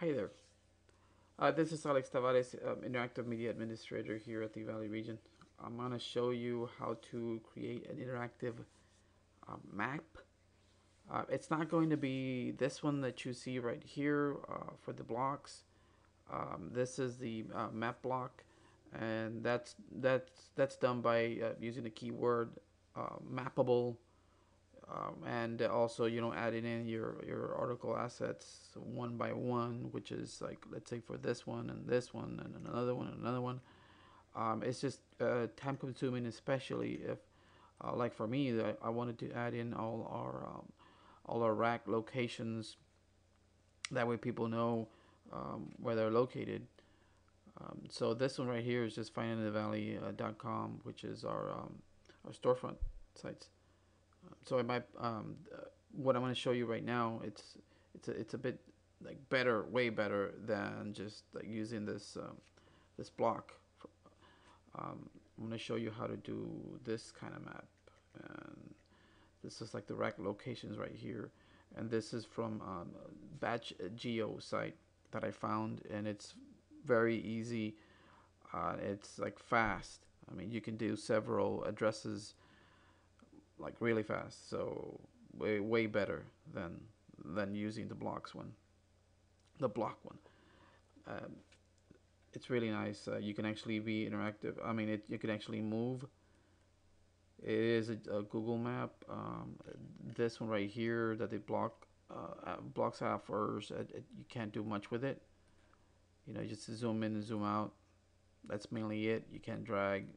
Hi there. This is Alex Tavares, Interactive Media Administrator here at the Valley Region. I'm going to show you how to create an interactive map. It's not going to be this one that you see right here for the blocks. This is the map block, and that's done by using the keyword mappable. And also, you know, adding in your article assets one by one, which is like, let's say for this one and this one and another one and another one. It's just time consuming, especially if like for me, I wanted to add in all our rack locations. That way people know where they're located. So this one right here is just findthevalley.com, which is our storefront sites. So what I'm going to show you right now, it's a bit like better, way better than just like using this this block. I'm going to show you how to do this kind of map, and this is like the rack locations right here, and this is from BatchGeo site that I found, and it's very easy. It's like fast. I mean, you can do several addresses like really fast, so way better than using the blocks one, the block one. It's really nice. You can actually be interactive. I mean, you can actually move. It is a Google map. This one right here that they blocks have first, you can't do much with it. You know, just zoom in and zoom out. That's mainly it. You can't drag.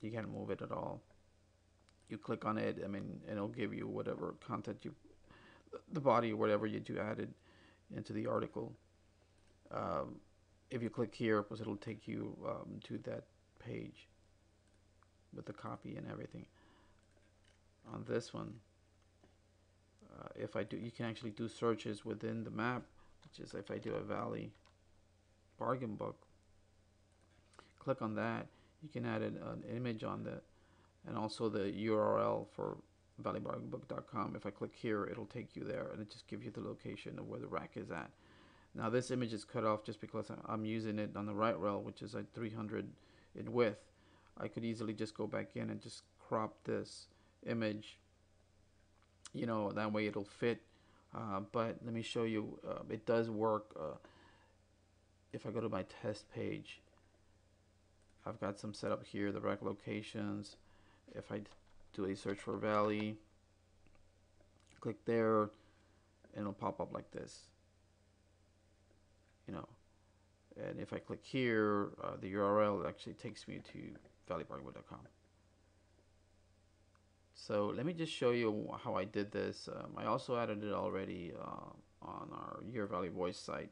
You can't move it at all. You click on it, I mean, it'll give you whatever content the body or whatever you do added into the article. If you click here, because it'll take you to that page with the copy and everything. On this one, you can actually do searches within the map, which is if I do a Valley Bargain Book, click on that, you can add an image on that. And also the URL for valleybargainbook.com. If I click here, it'll take you there, and it just gives you the location of where the rack is at. Now this image is cut off just because I'm using it on the right rail, which is like 300 in width. I could easily just go back in and just crop this image. You know, that way it'll fit. But let me show you, it does work. If I go to my test page, I've got some set up here, the rack locations. If I do a search for Valley, click there, and it'll pop up like this, you know. And if I click here, the URL actually takes me to valleybargainwood.com. So let me just show you how I did this. I also added it already on our YourValleyVoice site.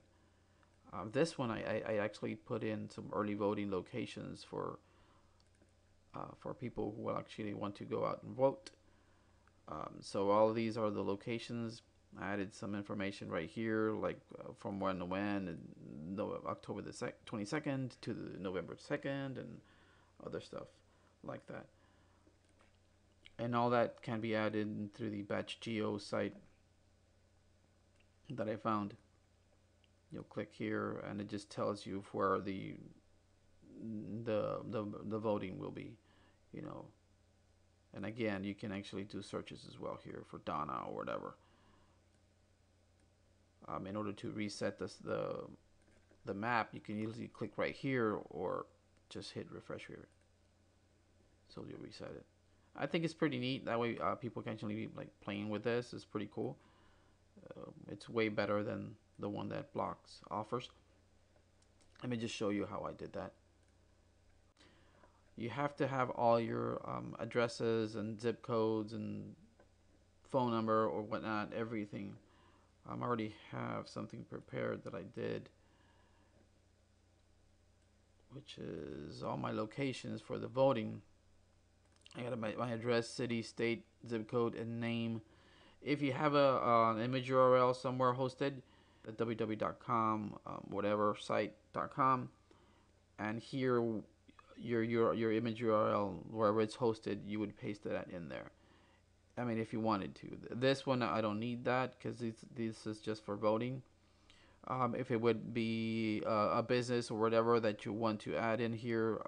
This one, I actually put in some early voting locations for people who will actually want to go out and vote. So all of these are the locations. I added some information right here, like from when to when, and October the 22nd to the November 2nd, and other stuff like that. And all that can be added through the BatchGeo site that I found. You'll click here, and it just tells you where the voting will be, you know. And again, you can actually do searches as well here for Donna or whatever. In order to reset the map, you can easily click right here or just hit refresh here, so you'll reset it. I think it's pretty neat. That way people can actually be like playing with this. It's pretty cool. It's way better than the one that blocks offers. Let me just show you how I did that. You have to have all your addresses and zip codes and phone number or whatnot, everything. I already have something prepared that I did, which is all my locations for the voting. I got my address, city, state, zip code, and name. If you have an image URL somewhere hosted at www.com, whatever site.com, and here your image URL, wherever it's hosted, you would paste that in there. I mean, if you wanted to. This one, I don't need that because this is just for voting. If it would be a business or whatever that you want to add in here,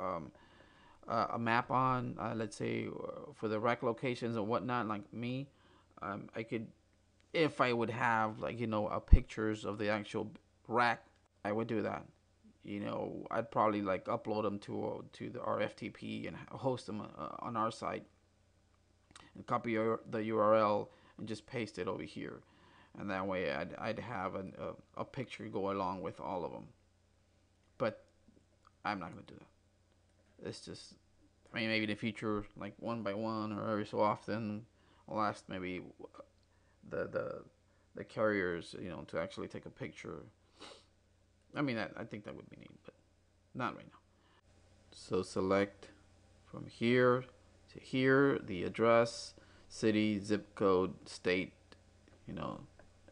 a map on, let's say for the rec locations and whatnot, like me, I could, if I would have like, you know, pictures of the actual rack, I would do that. You know, I'd probably like upload them to the RFTP and host them on our site, and copy the URL and just paste it over here, and that way I'd have a picture go along with all of them. But I'm not going to do that. It's just, I mean, maybe in the future, like one by one or every so often, I'll ask maybe the carriers, you know, to actually take a picture. I mean, I think that would be neat, but not right now. So select from here to here, the address, city, zip code, state, you know,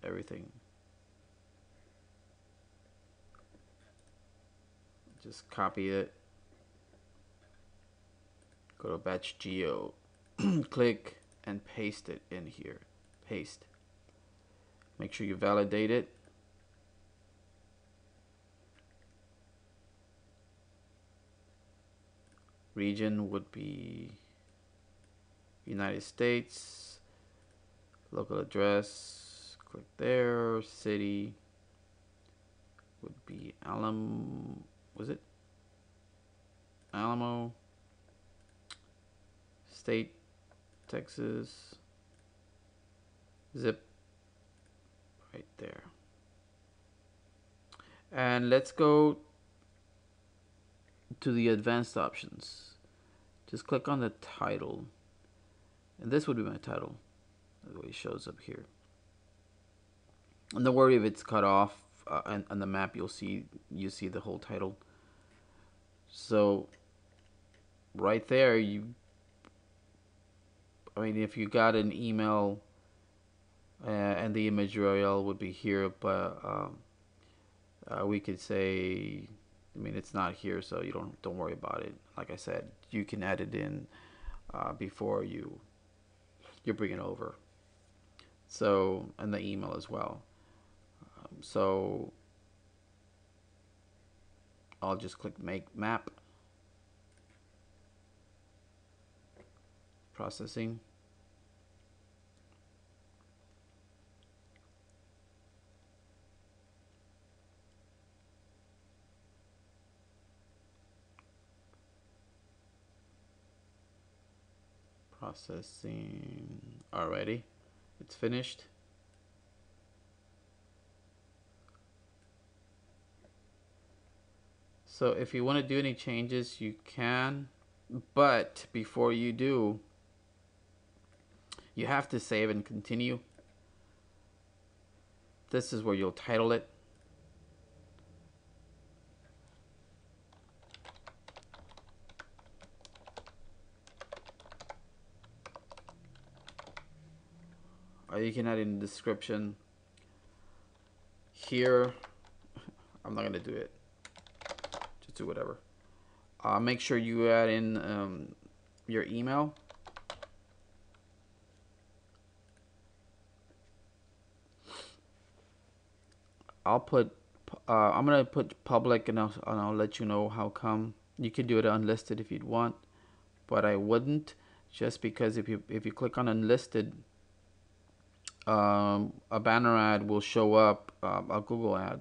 everything. Just copy it. Go to BatchGeo, click and paste it in here. Paste. Make sure you validate it. Region would be United States, local address, click there, city would be Alamo, state, Texas, zip, right there. And let's go to the advanced options. Just click on the title, and this would be my title. That's what it shows up here, and don't worry if it's cut off on the map. You see the whole title. So right there, if you got an email and the image URL would be here, but we could say, I mean, it's not here, so you don't worry about it. Like I said, you can add it in before you bring it over. So, and the email as well. So I'll just click make map. Processing. Processing already. It's finished. So if you want to do any changes, you can, but before you do, you have to save and continue. This is where you'll title it. You can add in the description here. I'm not going to do it. Just do whatever. Make sure you add in your email. I'm going to put public, and I'll let you know how come. You could do it unlisted if you'd want, but I wouldn't, just because if you click on unlisted, a banner ad will show up, a Google ad,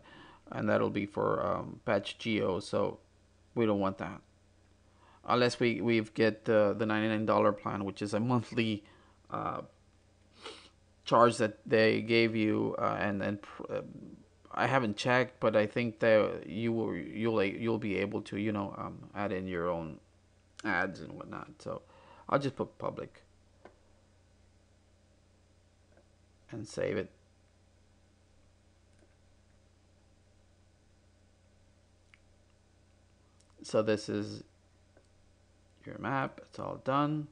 and that'll be for BatchGeo, so we don't want that unless we get the $99 plan, which is a monthly charge that they gave you, and I haven't checked, but I think that you'll be able to add in your own ads and whatnot. So I'll just put public and save it. So this is your map. It's all done.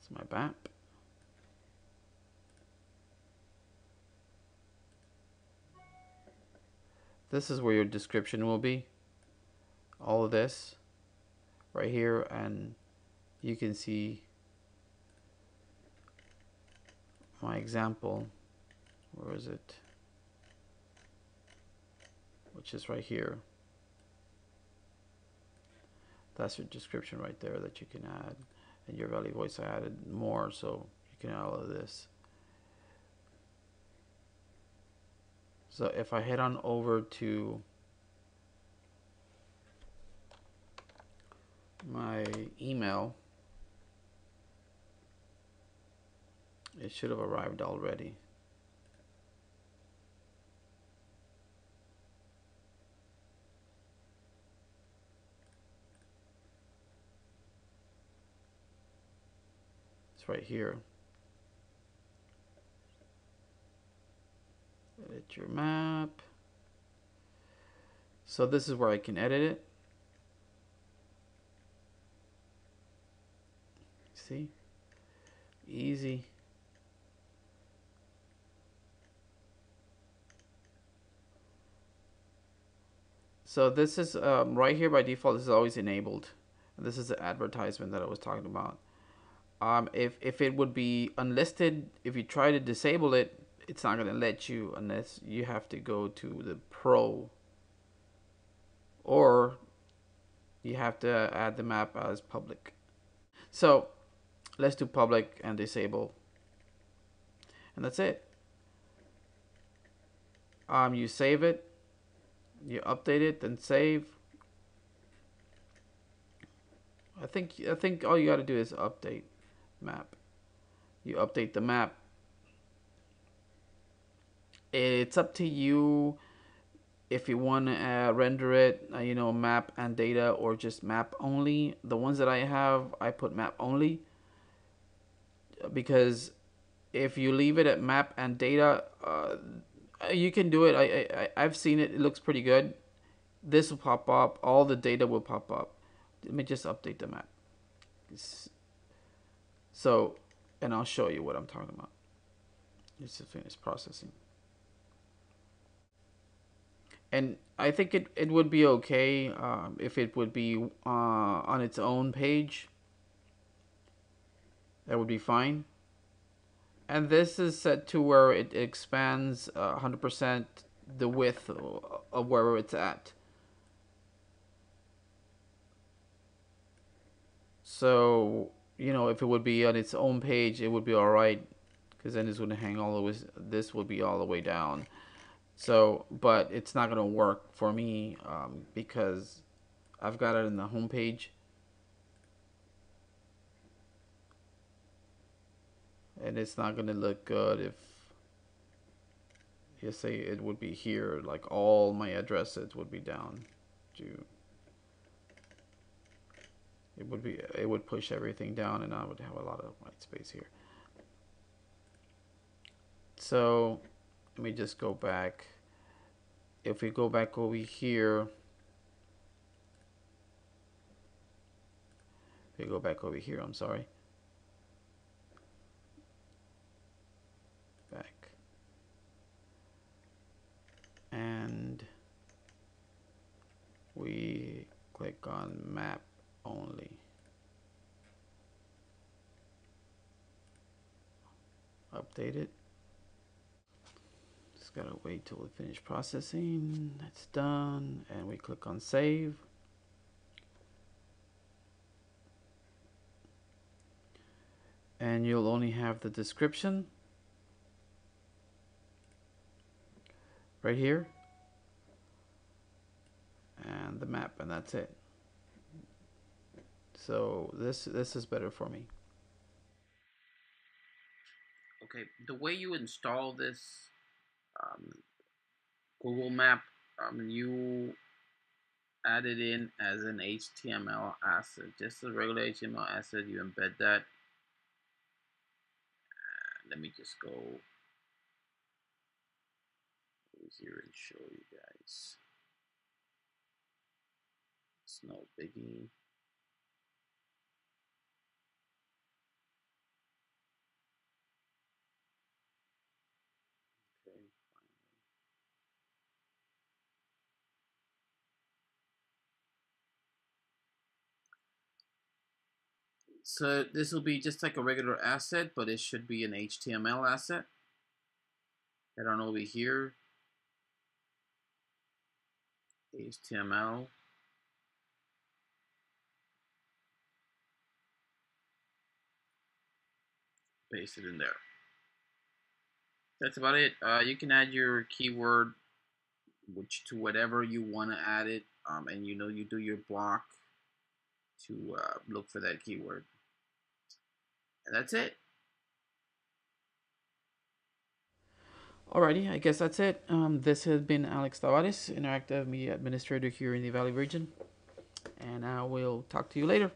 It's my map. This is where your description will be. All of this right here, and you can see my example. Where is it? which is right here. That's your description right there that you can add. And your Valley Voice, I added more, so you can add all of this. So if I head on over to my email, it should have arrived already. It's right here. Edit your map. So this is where I can edit it. See? Easy. So this is right here by default. This is always enabled. This is the advertisement that I was talking about. If it would be unlisted, if you try to disable it, it's not going to let you unless you have to go to the Pro, or you have to add the map as public. So let's do public and disable, and that's it. You save it, you update it, then save. I think all you got to do is update map. You update the map. It's up to you if you want to render it, you know, map and data, or just map only. The ones that I have, I put map only, because if you leave it at map and data, you can do it. I've seen it. It looks pretty good. This will pop up. All the data will pop up. Let me just update the map. So, and I'll show you what I'm talking about. It's finished processing. And I think it would be okay if it would be on its own page. That would be fine. And this is set to where it expands 100% the width of where it's at. So, you know, if it would be on its own page, it would be all right, because then it's going to hang all the way. This will be all the way down. So, but it's not going to work for me because I've got it in the home page. And it's not going to look good if you say it would be here, like all my addresses would be down to. It would push everything down, and I would have a lot of white space here. So let me just go back. If we go back over here, I'm sorry. Back. And we click on map only. Update it. Just gotta wait till we finish processing. That's done, and we click on save. And you'll only have the description right here and the map, and that's it. So this is better for me. Okay, the way you install this Google Map, you add it in as an HTML asset, just a regular HTML asset. You embed that. Let me just go here and show you guys. It's no biggie. So this will be just like a regular asset, but it should be an HTML asset. Head on over here. HTML. Paste it in there. That's about it. You can add your keyword to whatever you want to add it, and you do your block to look for that keyword. And that's it. Alrighty, I guess that's it. This has been Alex Tavares, Interactive Media Administrator here in the Valley Region, and I will talk to you later.